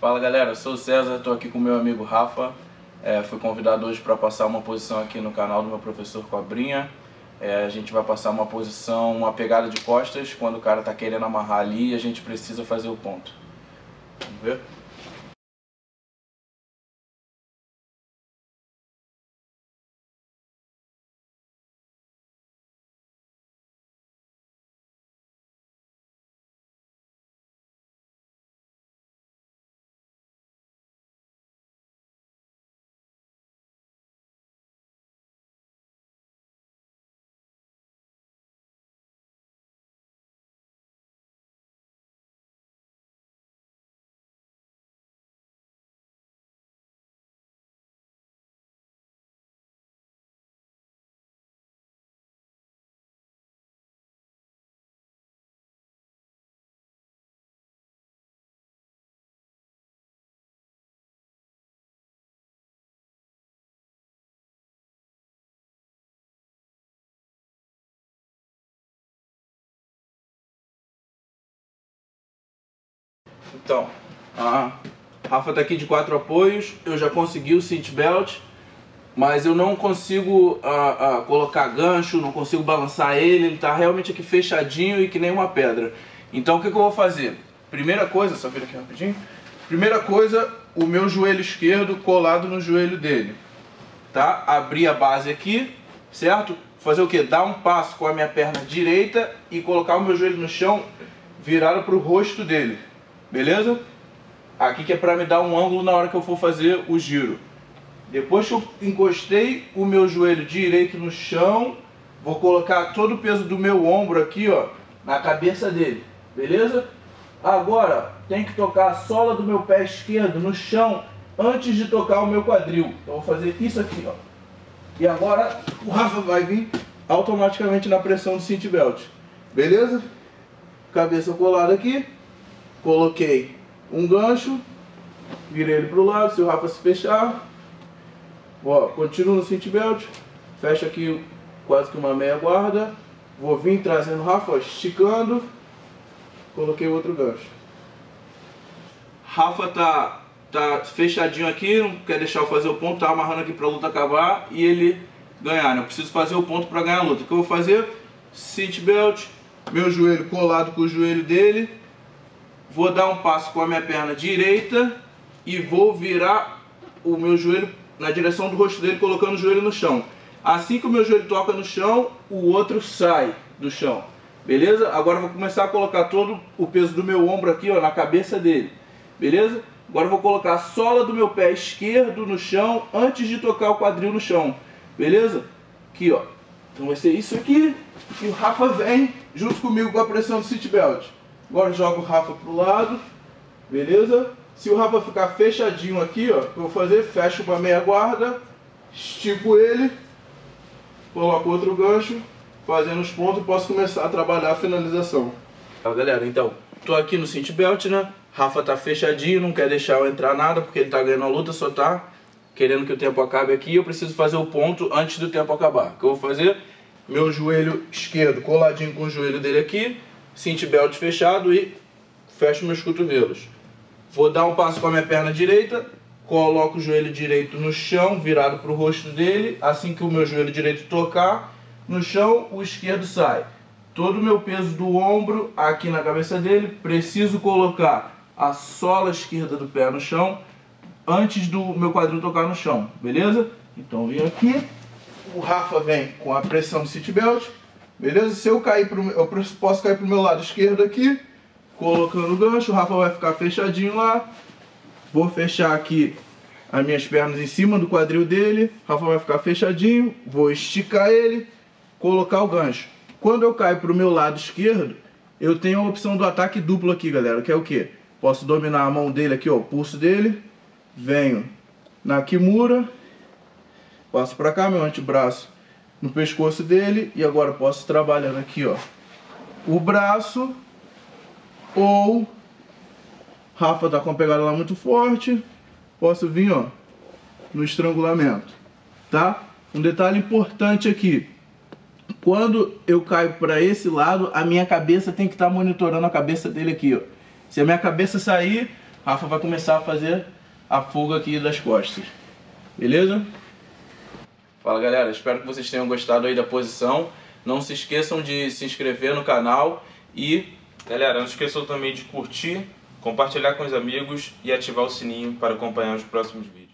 Fala galera, eu sou o César, estou aqui com o meu amigo Rafa. Fui convidado hoje para passar uma posição aqui no canal do meu professor Cobrinha. A gente vai passar uma posição, uma pegada de costas, quando o cara está querendo amarrar ali e a gente precisa fazer o ponto. Vamos ver? Então, a Rafa tá aqui de 4 apoios, eu já consegui o seat belt, mas eu não consigo colocar gancho, não consigo balançar ele tá realmente aqui fechadinho e que nem uma pedra. Então o que eu vou fazer? Primeira coisa, só vira aqui rapidinho. Primeira coisa, o meu joelho esquerdo colado no joelho dele, tá? Abrir a base aqui, certo? Fazer o que? Dar um passo com a minha perna direita e colocar o meu joelho no chão virado pro rosto dele. Beleza? Aqui que é para me dar um ângulo na hora que eu for fazer o giro. Depois que eu encostei o meu joelho direito no chão, vou colocar todo o peso do meu ombro aqui, ó, na cabeça dele. Beleza? Agora, tem que tocar a sola do meu pé esquerdo no chão antes de tocar o meu quadril. Então vou fazer isso aqui, ó. E agora o Rafa vai vir automaticamente na pressão do seat belt. Beleza? Cabeça colada aqui. Coloquei um gancho, virei ele para o lado, se o Rafa se fechar, ó, continuo no seat belt, fecho aqui quase que uma meia guarda, vou vir trazendo o Rafa, ó, esticando, coloquei outro gancho. Rafa tá fechadinho aqui, não quer deixar eu fazer o ponto, tá amarrando aqui para a luta acabar e ele ganhar, né? Eu preciso fazer o ponto para ganhar a luta. O que eu vou fazer? Seat belt, meu joelho colado com o joelho dele. Vou dar um passo com a minha perna direita e vou virar o meu joelho na direção do rosto dele, colocando o joelho no chão. Assim que o meu joelho toca no chão, o outro sai do chão. Beleza? Agora eu vou começar a colocar todo o peso do meu ombro aqui, ó, na cabeça dele. Beleza? Agora eu vou colocar a sola do meu pé esquerdo no chão antes de tocar o quadril no chão. Beleza? Aqui, ó. Então vai ser isso aqui. E o Rafa vem junto comigo com a pressão do seat belt. Agora jogo o Rafa pro lado, beleza? Se o Rafa ficar fechadinho aqui, ó, o que eu vou fazer? Fecho uma meia guarda, estico ele, coloco outro gancho, fazendo os pontos, posso começar a trabalhar a finalização. Tá, galera, então, tô aqui no seat belt, né? Rafa tá fechadinho, não quer deixar eu entrar nada, porque ele tá ganhando a luta, só tá querendo que o tempo acabe aqui. Eu preciso fazer o ponto antes do tempo acabar. O que eu vou fazer? Meu joelho esquerdo coladinho com o joelho dele aqui, seat belt fechado e fecho meus cotovelos. Vou dar um passo com a minha perna direita, coloco o joelho direito no chão, virado para o rosto dele. Assim que o meu joelho direito tocar no chão, o esquerdo sai. Todo o meu peso do ombro aqui na cabeça dele, preciso colocar a sola esquerda do pé no chão antes do meu quadril tocar no chão, beleza? Então vim aqui, o Rafa vem com a pressão do seat belt. Beleza? Se eu cair eu posso cair pro meu lado esquerdo aqui, colocando o gancho, o Rafa vai ficar fechadinho lá. Vou fechar aqui as minhas pernas em cima do quadril dele, o Rafa vai ficar fechadinho, vou esticar ele, colocar o gancho. Quando eu caio pro meu lado esquerdo, eu tenho a opção do ataque duplo aqui, galera, que é o quê? Posso dominar a mão dele aqui, ó, o pulso dele, venho na kimura, passo pra cá, meu antebraço no pescoço dele, e agora posso trabalhar aqui, ó, o braço, ou Rafa tá com a pegada lá muito forte, posso vir, ó, no estrangulamento, tá? Um detalhe importante aqui, quando eu caio para esse lado, a minha cabeça tem que estar monitorando a cabeça dele aqui, ó. Se a minha cabeça sair, Rafa vai começar a fazer a fuga aqui das costas, beleza? Fala galera, espero que vocês tenham gostado aí da posição. Não se esqueçam de se inscrever no canal e... galera, não esqueçam também de curtir, compartilhar com os amigos e ativar o sininho para acompanhar os próximos vídeos.